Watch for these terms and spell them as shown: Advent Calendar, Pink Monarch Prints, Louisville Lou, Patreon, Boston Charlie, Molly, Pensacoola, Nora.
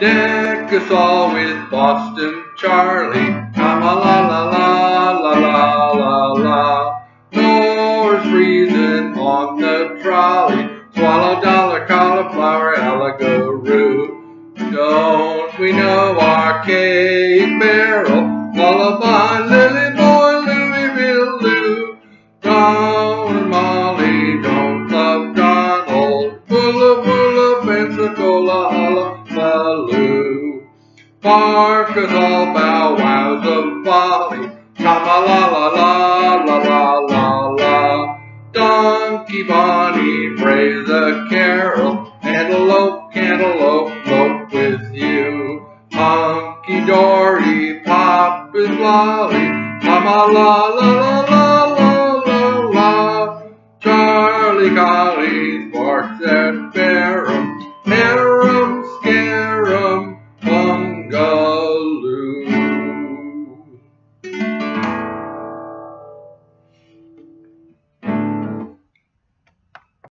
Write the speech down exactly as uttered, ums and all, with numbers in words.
Deck us all with Boston Charlie, tra-la-la-la-la-la-la-la. Nor's freezing on the trolley, swallow dollar, cauliflower, alligator. Don't we know our cake barrel, lullaby, lily boy, Louisville Lou. Don and Molly don't love Donald, bula bula, Pensacoola, holla. Bark us all bow wows of folly, cha-la-la-la-la-la-la-la. Donkey Bonnie, praise the carol,